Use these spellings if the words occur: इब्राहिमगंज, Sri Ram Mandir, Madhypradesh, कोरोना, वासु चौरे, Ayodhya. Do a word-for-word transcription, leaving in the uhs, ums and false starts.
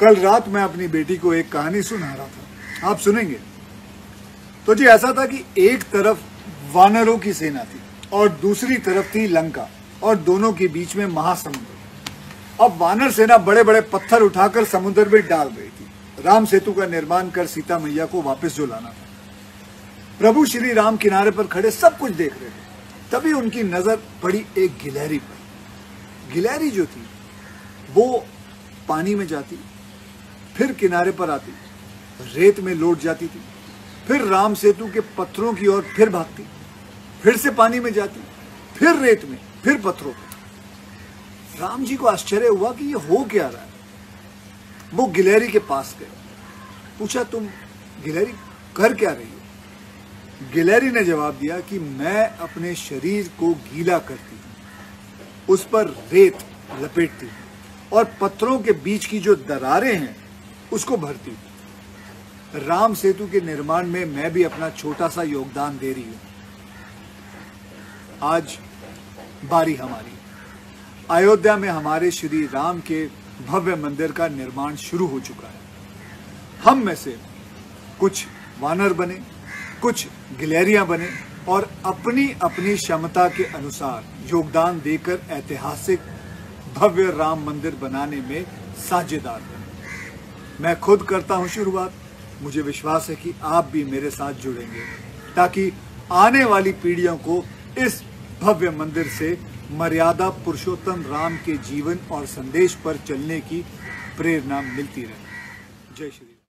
कल रात मैं अपनी बेटी को एक कहानी सुना रहा था, आप सुनेंगे। तो जी ऐसा था कि एक तरफ वानरों की सेना थी और दूसरी तरफ थी लंका, और दोनों के बीच में महासमुद्र। अब वानर सेना बड़े बड़े पत्थर उठाकर समुद्र में डाल रही थी, राम सेतु का निर्माण कर सीता मैया को वापस जो लाना था। प्रभु श्री राम किनारे पर खड़े सब कुछ देख रहे थे, तभी उनकी नजर पड़ी एक गिलहरी पर। गिलहरी जो थी वो पानी में जाती, फिर किनारे पर आती, रेत में लौट जाती थी, फिर राम सेतु के पत्थरों की ओर फिर भागती, फिर से पानी में जाती, फिर रेत में, फिर पत्थरों पर। राम जी को आश्चर्य हुआ कि ये हो क्या रहा है। वो गिलहरी के पास गए, पूछा तुम गिलहरी कर क्या रही हो? गिलहरी ने जवाब दिया कि मैं अपने शरीर को गीला करती हूँ, उस पर रेत लपेटती हूँ और पत्थरों के बीच की जो दरारें हैं उसको भरती हूँ। राम सेतु के निर्माण में मैं भी अपना छोटा सा योगदान दे रही हूं। आज बारी हमारी, अयोध्या में हमारे श्री राम के भव्य मंदिर का निर्माण शुरू हो चुका है। हम में से कुछ वानर बने, कुछ गिलहरियां बने और अपनी अपनी क्षमता के अनुसार योगदान देकर ऐतिहासिक भव्य राम मंदिर बनाने में साझेदार बने। मैं खुद करता हूं शुरुआत, मुझे विश्वास है कि आप भी मेरे साथ जुड़ेंगे ताकि आने वाली पीढ़ियों को इस भव्य मंदिर से मर्यादा पुरुषोत्तम राम के जीवन और संदेश पर चलने की प्रेरणा मिलती रहे। जय श्री